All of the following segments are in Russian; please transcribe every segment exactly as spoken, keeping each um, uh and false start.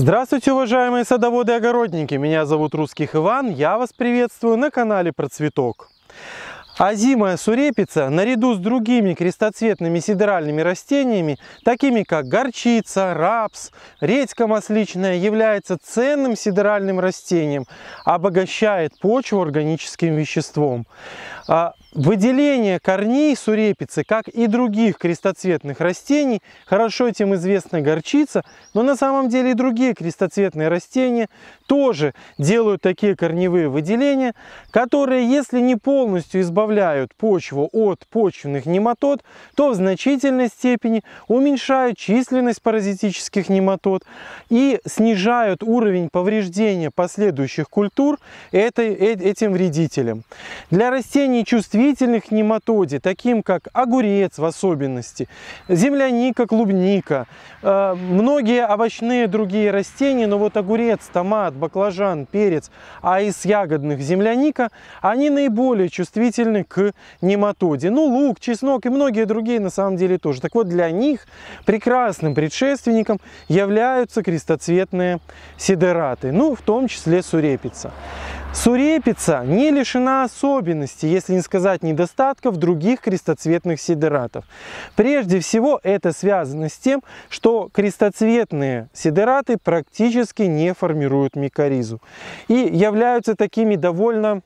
Здравствуйте, уважаемые садоводы и огородники! Меня зовут Русский Иван, я вас приветствую на канале Про Цветок. Озимая сурепица наряду с другими крестоцветными сидеральными растениями, такими как горчица, рапс, редька масличная, является ценным сидеральным растением, обогащает почву органическим веществом. Выделение корней сурепицы, как и других крестоцветных растений, хорошо этим известна горчица, но на самом деле и другие крестоцветные растения тоже делают такие корневые выделения, которые, если не полностью избавляют почву от почвенных нематод, то в значительной степени уменьшают численность паразитических нематод и снижают уровень повреждения последующих культур этой, этим вредителям. Для растений чувствительных к нематоде, таким как огурец в особенности, земляника, клубника, э, многие овощные другие растения, но вот огурец, томат, баклажан, перец, а из ягодных земляника, они наиболее чувствительны к нематоде. Ну, лук, чеснок и многие другие на самом деле тоже. Так вот, для них прекрасным предшественником являются крестоцветные сидераты, ну, в том числе сурепица. Сурепица не лишена особенностей, если не сказать недостатков, других крестоцветных сидератов. Прежде всего, это связано с тем, что крестоцветные сидераты практически не формируют микоризу и являются такими довольно,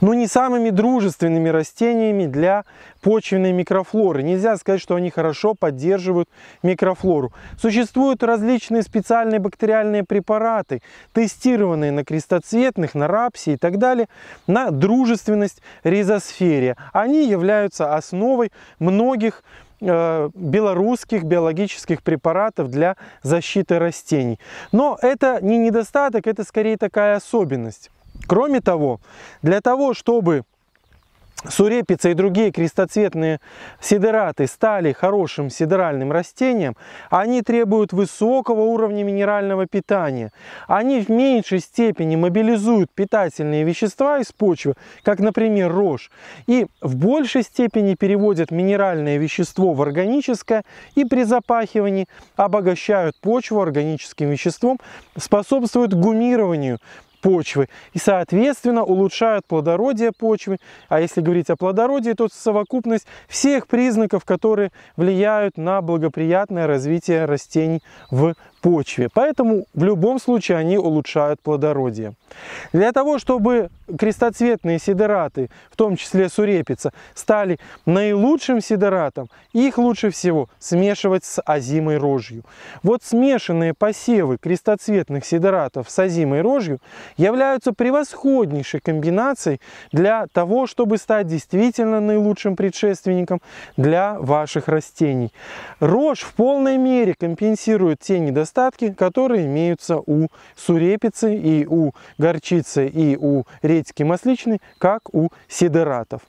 ну, не самыми дружественными растениями для почвенной микрофлоры. Нельзя сказать, что они хорошо поддерживают микрофлору. Существуют различные специальные бактериальные препараты, тестированные на крестоцветных, на рапсе и так далее, на дружественность ризосфере. Они являются основой многих белорусских биологических препаратов для защиты растений. Но это не недостаток, это скорее такая особенность. Кроме того, для того, чтобы сурепица и другие крестоцветные сидераты стали хорошим сидеральным растением, они требуют высокого уровня минерального питания. Они в меньшей степени мобилизуют питательные вещества из почвы, как, например, рожь, и в большей степени переводят минеральное вещество в органическое и при запахивании обогащают почву органическим веществом, способствуют гумированию почвы и, соответственно, улучшают плодородие почвы. А если говорить о плодородии, то совокупность всех признаков, которые влияют на благоприятное развитие растений в почве. Поэтому в любом случае они улучшают плодородие. Для того, чтобы крестоцветные сидераты, в том числе сурепица, стали наилучшим сидератом, их лучше всего смешивать с озимой рожью. Вот смешанные посевы крестоцветных сидератов с озимой рожью являются превосходнейшей комбинацией для того, чтобы стать действительно наилучшим предшественником для ваших растений. Рожь в полной мере компенсирует те недостатки, которые имеются у сурепицы, и у горчицы, и у редьки масличной, как у сидератов.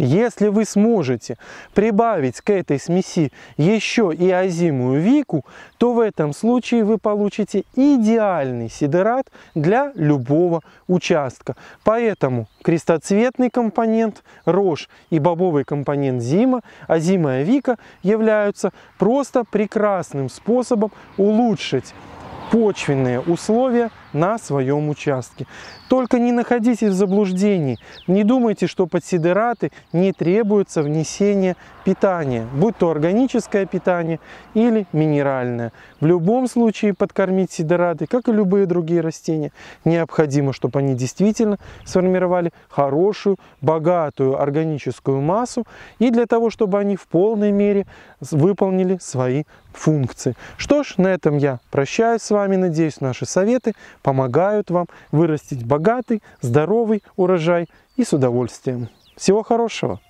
Если вы сможете прибавить к этой смеси еще и озимую вику, то в этом случае вы получите идеальный сидерат для любого участка. Поэтому крестоцветный компонент рожь и бобовый компонент зима, озимая вика являются просто прекрасным способом улучшить почвенные условия на своем участке. Только не находитесь в заблуждении, не думайте, что под сидераты не требуется внесение питания, будь то органическое питание или минеральное. В любом случае подкормить сидераты, как и любые другие растения, необходимо, чтобы они действительно сформировали хорошую, богатую органическую массу, и для того, чтобы они в полной мере выполнили свои функции. Что ж, на этом я прощаюсь с вами, надеюсь, наши советы помогают вам вырастить богатый, здоровый урожай и с удовольствием. Всего хорошего!